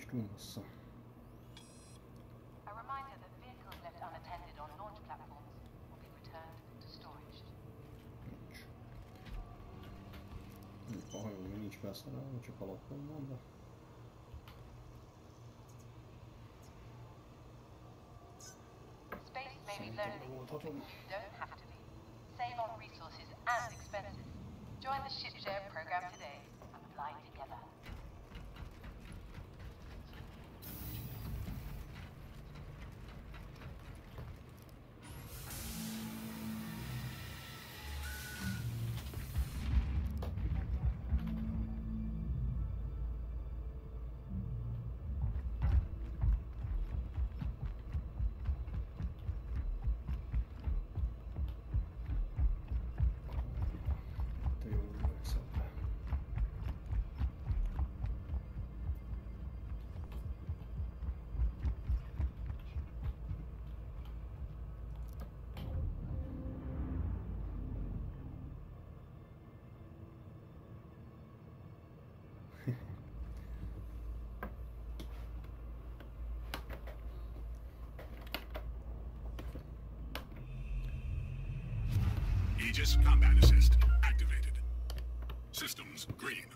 most unhassza. A hajó nincs felszerelve, csak alapon van, de... Szerintem megoldhatom. Aegis Combat Assist activated. Systems green.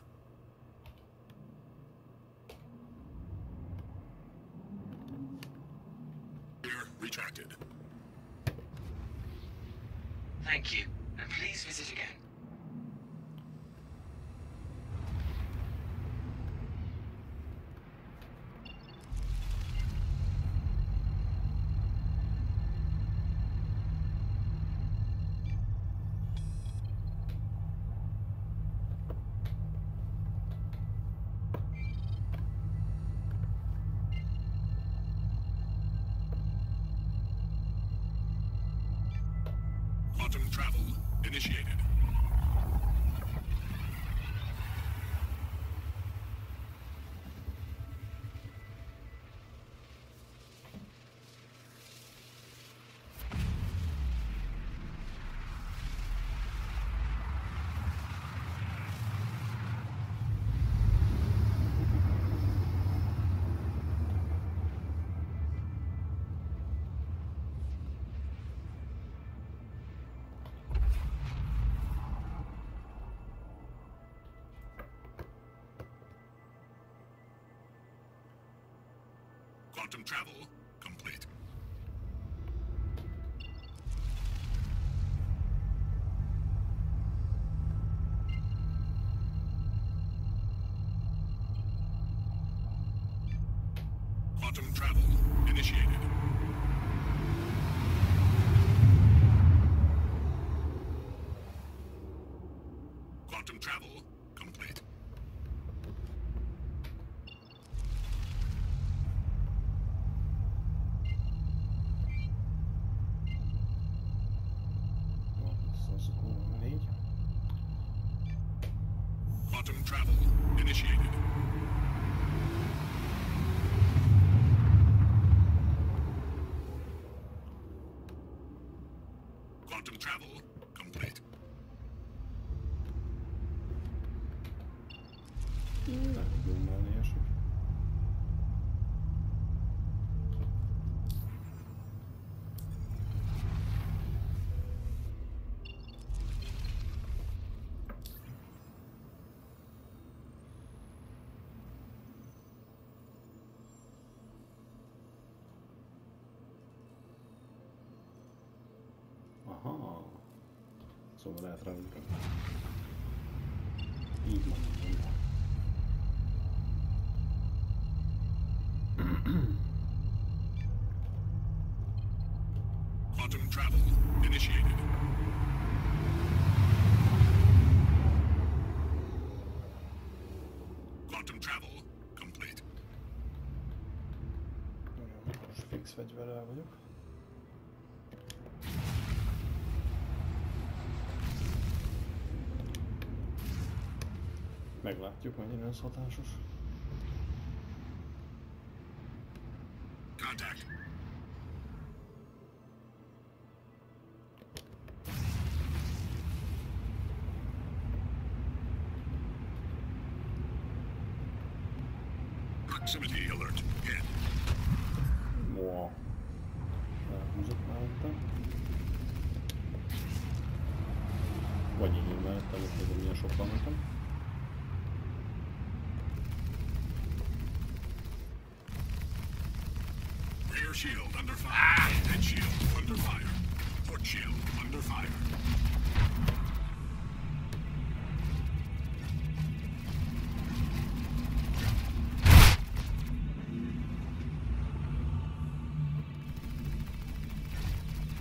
Clear retracted. Thank you, and please visit again. Travel initiated. Quantum travel complete. Quantum travel initiated. Quantum travel complete. Travel initiated. Quantum travel complete. Szóval lehet rájuk. Így van. Quantum travel initiated. Quantum travel complete. Most fix fegyverrel vagyok. Meglátjuk, mennyire ez hatásos. Contact. Proximity alert. Hit. Wow. Elhúzott mellettem. Vagy így mellettem, ott még milyen sokkal mentem. Rear shield under fire. Head shield under fire. Foot shield under fire.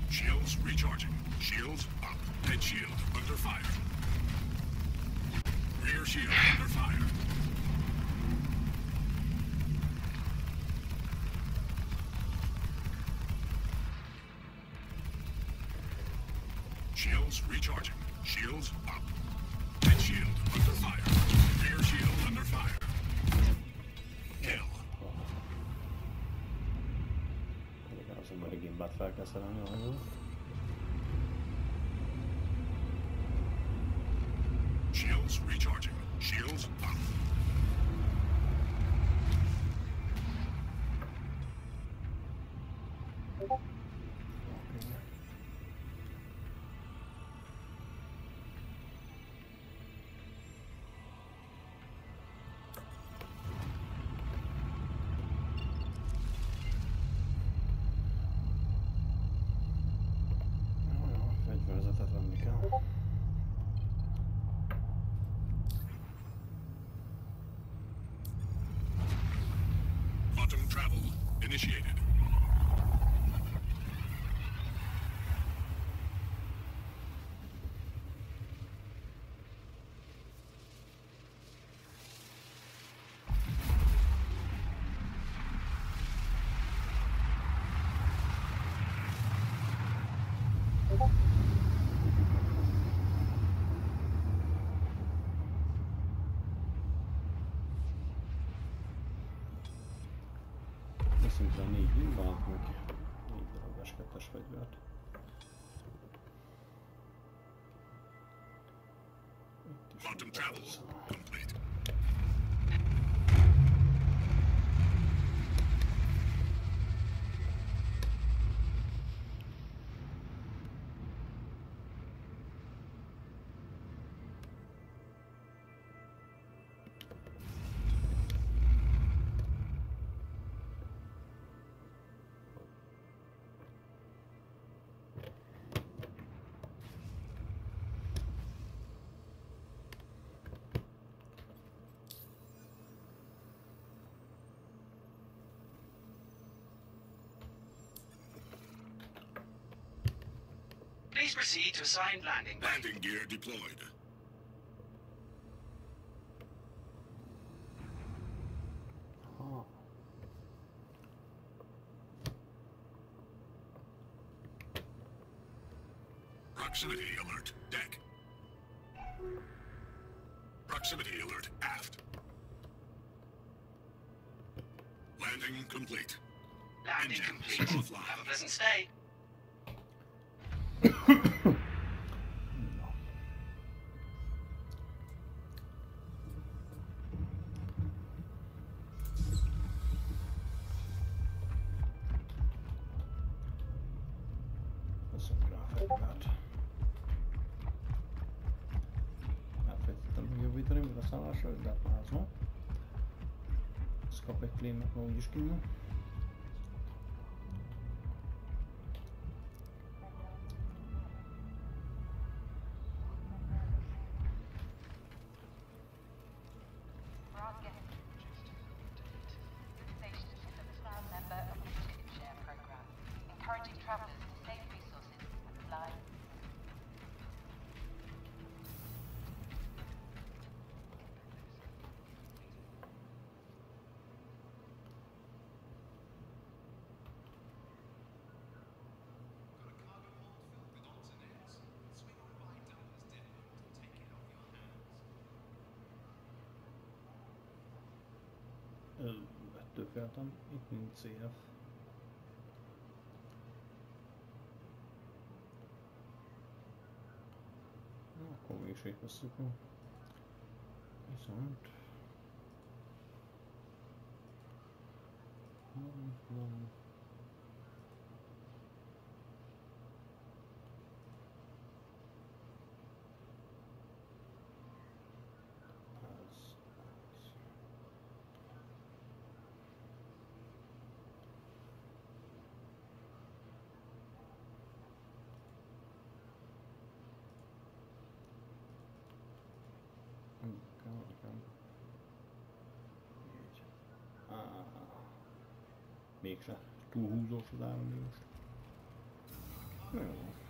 Shields recharging. Shields up. Head shield under fire. Rear shield under fire. Shields recharging. Shields up. Head shield under fire. Rear shield under fire. Kill. Somebody getting back like I said on your own. Shields recharging. Shields up. Autumn travel initiated. Veszünk le 4 limbát, meg 4 darab S2-es fegyvert. Quantum travel complete. Please proceed to assigned landing bay. Landing gear deployed. Oh. Proximity alert, deck. Proximity alert, aft. Landing complete. Landing complete. Offline. Have a pleasant stay. Kap egy claimet, ma úgyis kéne. Ettől féltem, itt nincs CF. Na, akkor mégis végvesszük. Viszont... Mégse túlhúzós az áramlás. Jó.